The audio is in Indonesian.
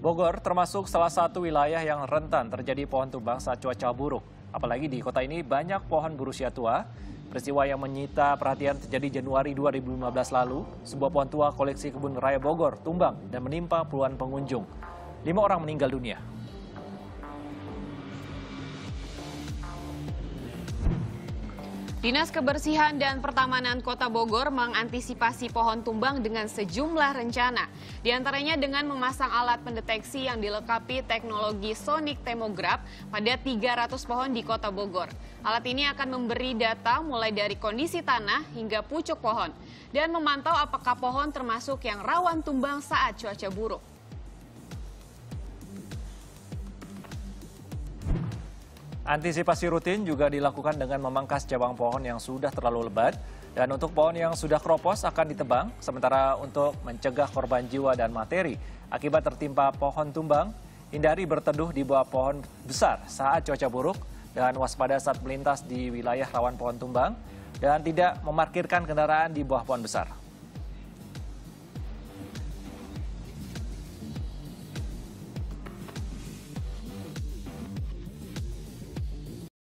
Bogor termasuk salah satu wilayah yang rentan terjadi pohon tumbang saat cuaca buruk. Apalagi di kota ini banyak pohon berusia tua. Peristiwa yang menyita perhatian terjadi Januari 2015 lalu. Sebuah pohon tua koleksi Kebun Raya Bogor tumbang dan menimpa puluhan pengunjung. 5 orang meninggal dunia. Dinas Kebersihan dan Pertamanan Kota Bogor mengantisipasi pohon tumbang dengan sejumlah rencana. Di antaranya dengan memasang alat pendeteksi yang dilengkapi teknologi sonic tomograf pada 300 pohon di Kota Bogor. Alat ini akan memberi data mulai dari kondisi tanah hingga pucuk pohon dan memantau apakah pohon termasuk yang rawan tumbang saat cuaca buruk. Antisipasi rutin juga dilakukan dengan memangkas cabang pohon yang sudah terlalu lebat, dan untuk pohon yang sudah keropos akan ditebang. Sementara untuk mencegah korban jiwa dan materi akibat tertimpa pohon tumbang, hindari berteduh di bawah pohon besar saat cuaca buruk dan waspada saat melintas di wilayah rawan pohon tumbang dan tidak memarkirkan kendaraan di bawah pohon besar.